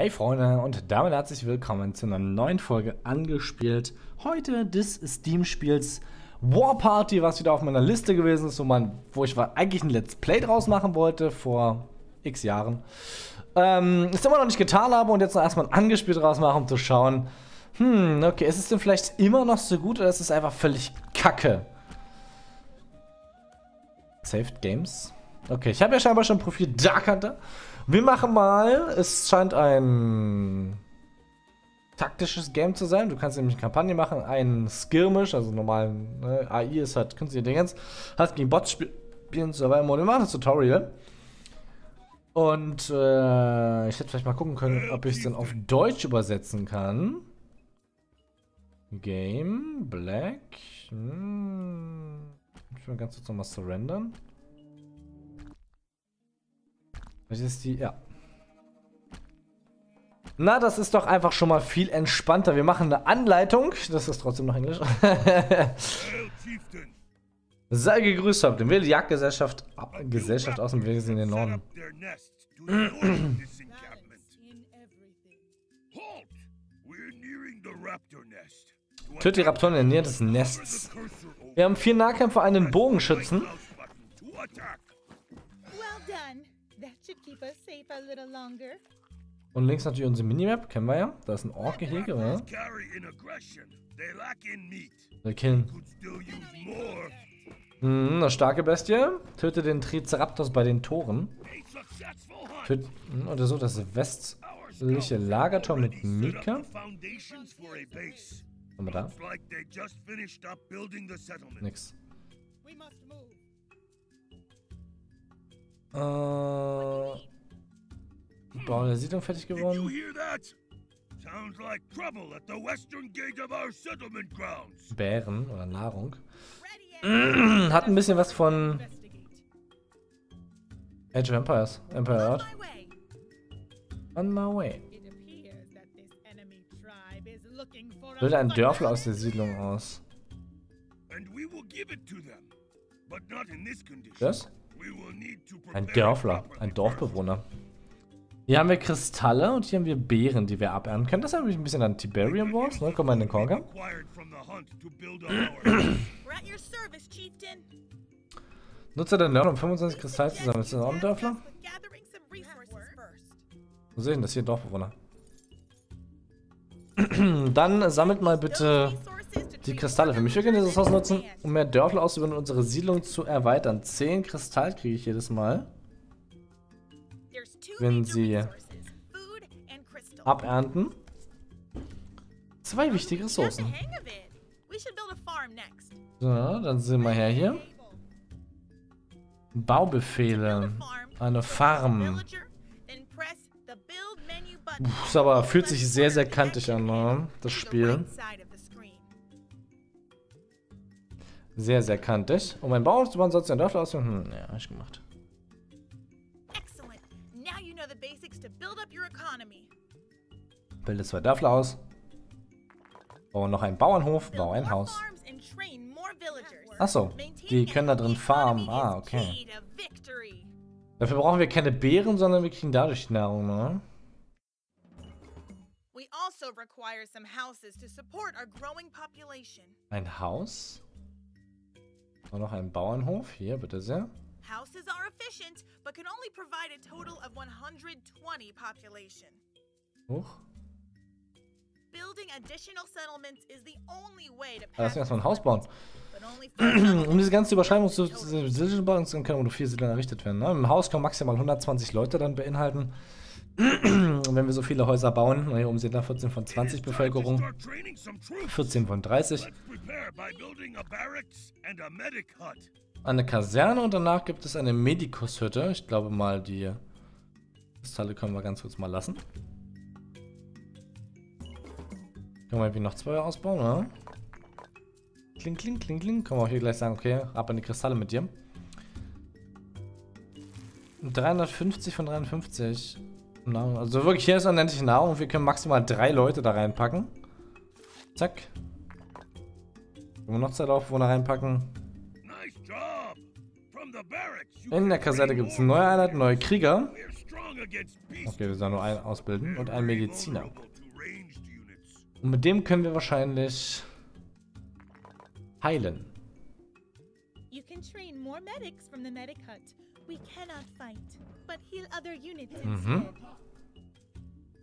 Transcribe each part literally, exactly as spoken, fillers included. Hey Freunde und damit herzlich willkommen zu einer neuen Folge angespielt. Heute des Steam-Spiels War Party, was wieder auf meiner Liste gewesen ist, wo, man, wo ich eigentlich ein Let's Play draus machen wollte vor x Jahren. Ähm, es immer noch nicht getan habe und jetzt noch erstmal ein angespielt draus machen, um zu schauen, hm, okay, ist es denn vielleicht immer noch so gut oder ist es einfach völlig kacke? Saved Games? Okay, ich habe ja scheinbar schon ein Profil Dark Hunter. Wir machen mal, es scheint ein taktisches Game zu sein. Du kannst nämlich eine Kampagne machen, einen Skirmish, also normalen, ne, A I ist halt künstliche Dingens, hast gegen Bots spielen, Survival Mode, wir machen das Tutorial. Und äh, ich hätte vielleicht mal gucken können, ob ich es dann auf Deutsch übersetzen kann. Game, Black, hm. Ich will ganz kurz nochmal surrendern. Das ist die, ja. Na, das ist doch einfach schon mal viel entspannter. Wir machen eine Anleitung. Das ist trotzdem noch Englisch. Sei gegrüßt, habt den wilde Jagdgesellschaft ab, Gesellschaft aus dem Wege in den Norden. Tötet die Raptoren in der Nähe des Nests. Wir haben vier Nahkämpfer, einen Bogenschützen. Und links natürlich unsere Minimap, kennen wir ja. Da ist ein Ork-Gehege, oder? Wir killen. Mhm, eine starke Bestie. Töte den Triceratops bei den Toren. Töte, oder so, das westliche Lagertor mit Mika. Sind wir da? Nix. Äh. Uh, Bau der Siedlung fertig geworden. Bären oder Nahrung. Hat ein bisschen was von Age of Empires. Empire Earth. On my way. Bildet ein Dörfel aus der Siedlung aus. Das? Ein Dörfler, ein Dorfbewohner. Hier haben wir Kristalle und hier haben wir Beeren, die wir abernten können. Das erinnert mich ein bisschen an Tiberium Wars, ne? Kommen wir in den Konker. Nutzer der Nerd, um fünfundzwanzig Kristalle zusammen. Ist das auch ein Dörfler? Wo sehe ich denn das hier? Dorfbewohner. Dann sammelt mal bitte die Kristalle für mich. Wir können dieses Haus nutzen, um mehr Dörfler auszubauen und unsere Siedlung zu erweitern. zehn Kristall kriege ich jedes Mal, wenn sie abernten. Zwei wichtige Ressourcen. So, dann sehen wir her hier. Baubefehle. Eine Farm. Uff, aber fühlt sich sehr, sehr kantig an, ne? Das Spiel. Sehr, sehr kantig. Und mein Bauern zu bauen, sonst ein Dörfler aus. Hm, ja, hab ich gemacht. Bilde zwei Dörfler aus. Oh, noch ein Bauernhof, bau ein Haus. Achso, die können da drin farmen. Ah, okay. Dafür brauchen wir keine Beeren, sondern wir kriegen dadurch die Nahrung, ne? Ein Haus? Und noch ein Bauernhof, hier bitte sehr. Huch. Lass uns erstmal ein Haus bauen. Um diese ganze Überschreibung zu bauen zu können, wo nur vier Siedlungen errichtet werden. Ne? Im Haus können maximal hundertzwanzig Leute dann beinhalten. Und wenn wir so viele Häuser bauen, hier oben sind da vierzehn von zwanzig Bevölkerung, vierzehn von dreißig. Eine Kaserne und danach gibt es eine Medikushütte. Ich glaube mal, die Kristalle können wir ganz kurz mal lassen. Können wir irgendwie noch zwei ausbauen, oder? Kling, kling, kling, kling. Können wir auch hier gleich sagen, okay, ab an die Kristalle mit dir. dreihundertfünfzig von dreiundfünfzig. Nahrung. Also wirklich, hier ist unendliche Nahrung. Wir können maximal drei Leute da reinpacken. Zack. Können wir noch zwei Laufwohner reinpacken. In der Kassette gibt es neue Einheiten, neue Krieger. Okay, wir sollen nur einen ausbilden und einen Mediziner. Und mit dem können wir wahrscheinlich heilen. Mhm.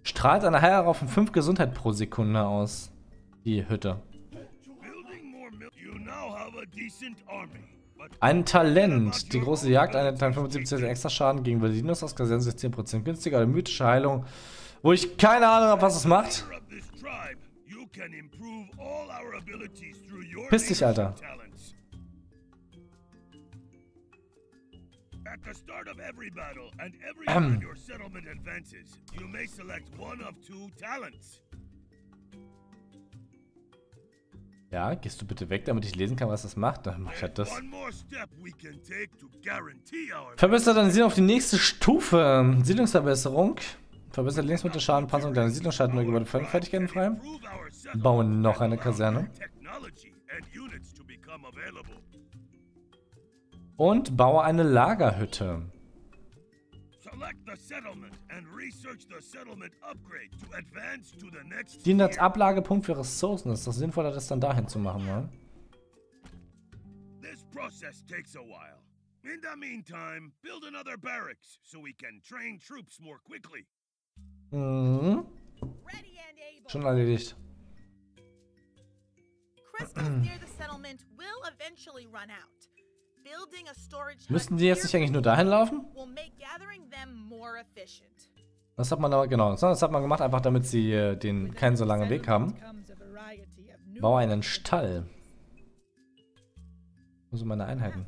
Strahlt eine Heilung von fünf Gesundheit pro Sekunde aus. Die Hütte. Ein Talent. Die große Jagd, eine fünfundsiebzig Prozent extra Schaden gegen Valdinos aus Kasernen, zehn Prozent günstiger, eine mythische Heilung, wo ich keine Ahnung habe, was es macht. Piss dich, Alter. Ähm. Ja, gehst du bitte weg, damit ich lesen kann, was das macht? Dann mach ich halt das. Verbessert deine Siedlung auf die nächste Stufe. Siedlungsverbesserung. Verbessert Lebensmittel, Schaden, Panzerung deiner Siedlung, Schaden, neue Gebäude, Fertigkeiten frei. Bauen noch eine Kaserne. Und baue eine Lagerhütte. Dient als Ablagepunkt für Ressourcen. Ist doch sinnvoller, das dann dahin zu machen, oder? Mhm. Schon erledigt. Müssten die jetzt nicht eigentlich nur dahin laufen? Das hat man aber, genau, das hat man gemacht, einfach damit sie äh, den keinen so langen Weg haben. Bau einen Stall. Wo sind meine Einheiten?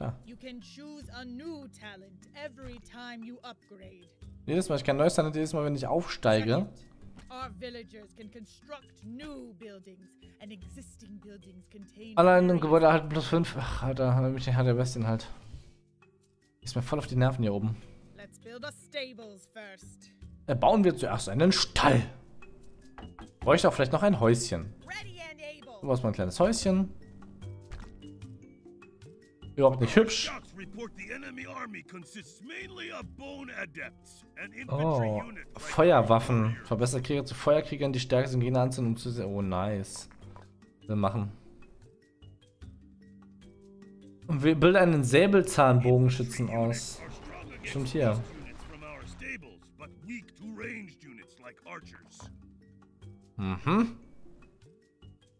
Ja. Jedes Mal, ich kann neues Talent jedes Mal, wenn ich aufsteige. Allein im Gebäude erhalten plus fünf. Ach, Alter, hat mich der Bestin halt. Ist mir voll auf die Nerven hier oben. Äh, bauen wir zuerst einen Stall. Bräuchte auch vielleicht noch ein Häuschen. So, was mal ein kleines Häuschen. Überhaupt nicht hübsch. Oh, Feuerwaffen. Verbessert Krieger zu Feuerkriegern, die stärker sind, Gegner anzunehmen, um zu sehen. Oh, nice. Wir machen. Und wir bilden einen Säbelzahnbogenschützen aus. Stimmt hier. Mhm.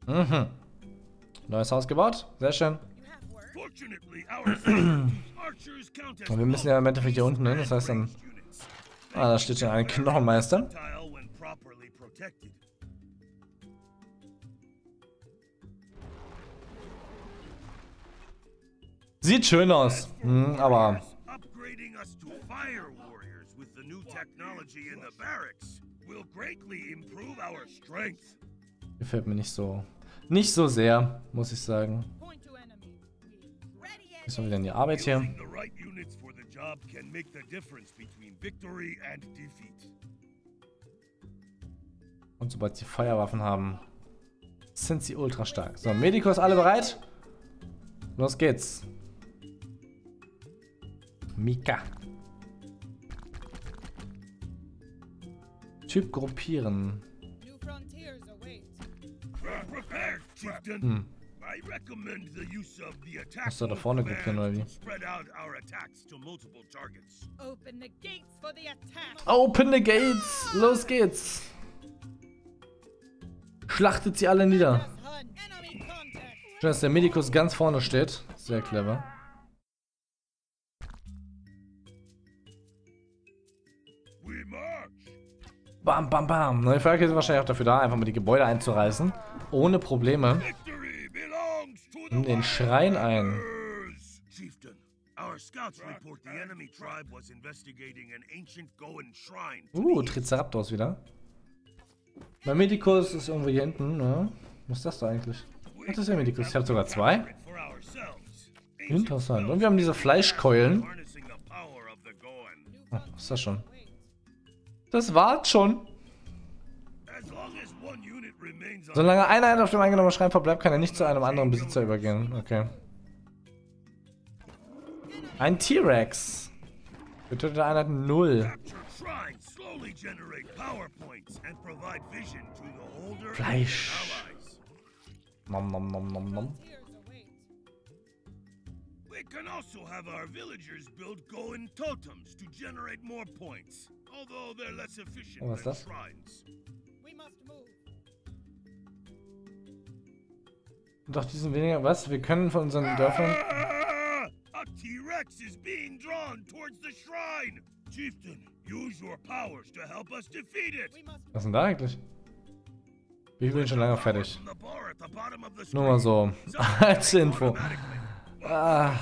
Mhm. Neues Haus gebaut. Sehr schön. Und wir müssen ja im Endeffekt hier unten hin, das heißt dann... Ah, da steht schon ein Knochenmeister. Sieht schön aus, hm, aber... Gefällt mir nicht so... Nicht so sehr, muss ich sagen. Jetzt haben wir dann die Arbeit hier. Und sobald sie Feuerwaffen haben, sind sie ultra stark. So, Medikos, alle bereit? Los geht's. Mika. Typ gruppieren. Hm. Muss da da vorne gruppieren, oder wie? Open the gates! Los geht's! Schlachtet sie alle nieder. Schön, dass der Medikus ganz vorne steht. Sehr clever. Bam, bam, bam. Neue Feuerkette ist wahrscheinlich auch dafür da, einfach mal die Gebäude einzureißen. Ohne Probleme. Nimm den Schrein ein. Uh, Triceratops wieder. Mein Medikus ist irgendwo hier hinten, ne? Was ist das da eigentlich? Ach, das ist der Medikus. Ich habe sogar zwei. Interessant. Und wir haben diese Fleischkeulen. Oh, was ist das schon? Das war's schon. Solange eine Einheit auf dem eingenommenen Schrein verbleibt, kann er nicht zu einem anderen Besitzer übergehen. Okay. Ein T-Rex. Getötete Einheit null. Fleisch. Nom nom nom nom nom. We can also have our villagers build golden totems to generate more points, although they're less efficient oh, than shrines. We must move. Doch diesen weniger was? Wir können von unseren ah, Dörfern. A T-Rex is being drawn towards the shrine. Chieftain, use your powers to help us defeat it. Was denn da eigentlich? Ich bin schon lange fertig. Nur mal so als Info. Ah.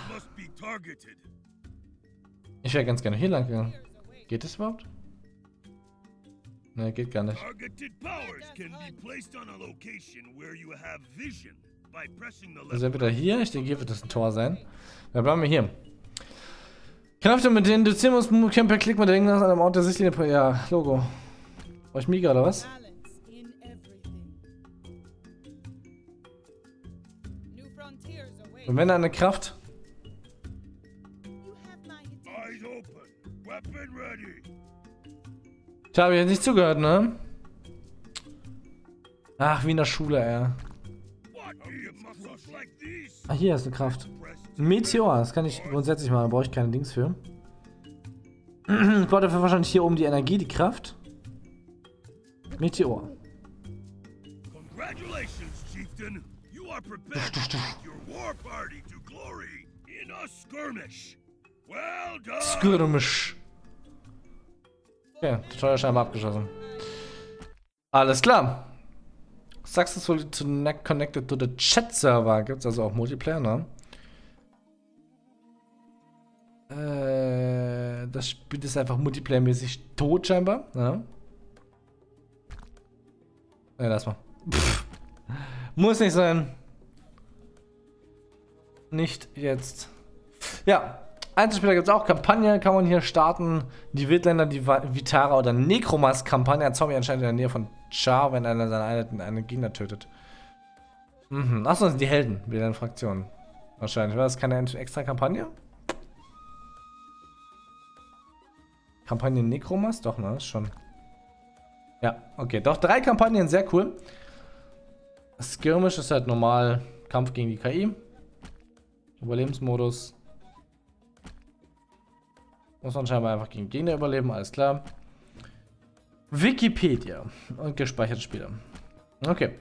Ich wäre ganz gerne hier lang gegangen. Geht das überhaupt? Ne, geht gar nicht. Also entweder hier, ich denke hier wird das ein Tor sein. Dann bleiben wir hier. Kräfte mit den Induzierungs-Camper klick mit der Ring an einem Ort der Sichtlinie. Ja, Logo. Euch Miga oder was? Und wenn eine Kraft. Ich habe jetzt nicht zugehört, ne? Ach, wie in der Schule, ja. Ah, hier ist eine Kraft. Ein Meteor, das kann ich grundsätzlich mal, da brauche ich keine Dings für. Ich brauche dafür wahrscheinlich hier oben die Energie, die Kraft. Meteor. War Party to glory in a skirmish. Well done. Skirmish. Okay, Steuerscheibe abgeschossen. Alles klar. Successfully connected to the chat server. Gibt's also auch Multiplayer, ne? Äh, das Spiel ist einfach multiplayermäßig tot scheinbar, ne? Ja, lass mal. Pff. Muss nicht sein. Nicht jetzt. Ja, Einzelspieler gibt es auch. Kampagne kann man hier starten. Die Wildländer, die Vitara oder Necromas Kampagne. Ein Zombie anscheinend in der Nähe von Char, wenn einer seine Einheiten einen Gegner tötet. Mhm. Achso, das sind die Helden, wieder in Fraktionen. Wahrscheinlich. War das keine extra Kampagne? Kampagne Necromas? Doch, ne? Ist schon. Ja, okay. Doch, drei Kampagnen, sehr cool. Skirmish ist halt normal. Kampf gegen die K I. Überlebensmodus. Muss man scheinbar einfach gegen Gegner überleben, alles klar. Wikipedia und gespeicherte Spiele. Okay.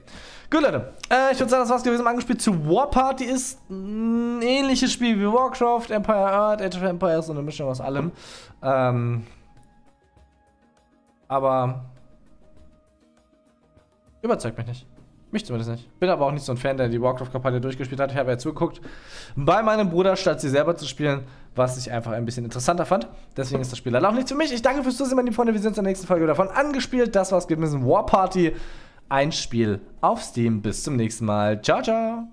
Gut, Leute. Äh, ich würde sagen, das war's gewesen. Angespielt zu War Party ist ein ähnliches Spiel wie Warcraft, Empire Earth, Age of Empires und eine Mischung aus allem. Ähm, aber überzeugt mich nicht. Mich zumindest nicht. Bin aber auch nicht so ein Fan, der die Warcraft-Kampagne durchgespielt hat. Ich habe ja zugeguckt bei meinem Bruder, statt sie selber zu spielen, was ich einfach ein bisschen interessanter fand. Deswegen ist das Spiel leider auch nichts für mich. Ich danke fürs Zusehen, meine lieben Freunde. Wir sehen uns in der nächsten Folge davon angespielt. Das war's gewesen. War Party. Ein Spiel auf Steam. Bis zum nächsten Mal. Ciao, ciao.